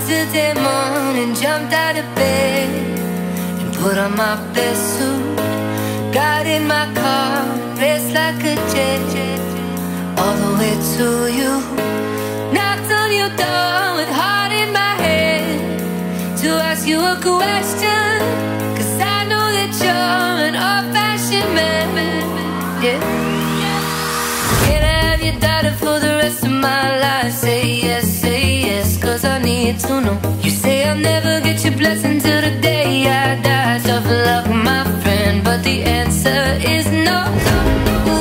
Saturday morning, jumped out of bed and put on my best suit. Got in my car, raced like a jet, all the way to you. Knocked on your door with heart in my head to ask you a question, 'cause I know that you're an old-fashioned man. Yeah. Can I have your daughter for the rest of my life? Say yes, 'cause I need to know. You say I'll never get your blessing till the day I die. Tough luck, my friend, but the answer is no.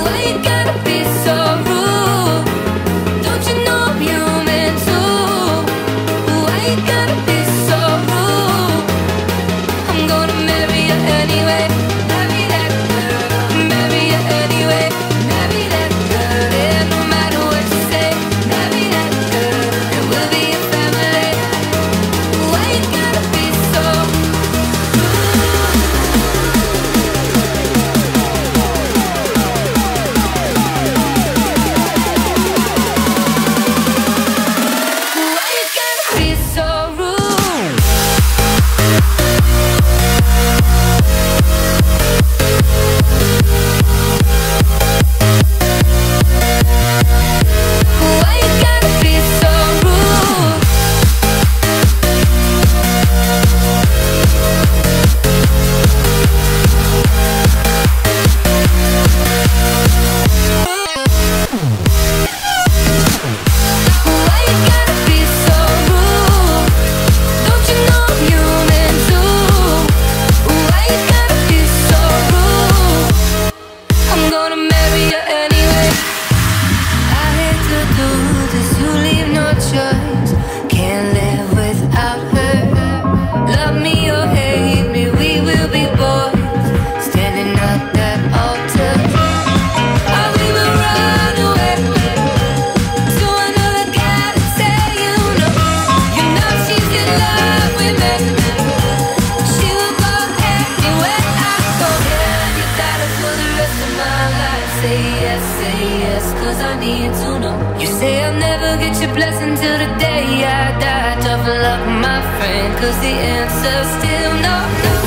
Why you gotta be so rude? Don't you know I'm human too? Why you gotta be so rude? I'm gonna marry you anyway. Marry that girl. Marry you anyway. Marry that girl. Yeah, no matter what you say. Marry that girl. It will be a family. Why you gotta be so rude? Why you gotta be so rude? Why you gotta be so rude? Why you gotta be so rude? Don't you know I'm human too? Why you gotta be so rude? I'm gonna marry you anyway. I hate to do this, you leave no choice. Can't live without her. Love me or hate me, we will be boys, standing at that altar. Oh, we will run away to another guy to say you know she's in love with me. She will go anywhere I go. Yeah, you got her for the rest of my life. Say yes, 'cause I need to know. You say I'll never get your blessing till the day I die. Tough luck, my friend, 'cause the answer's still no.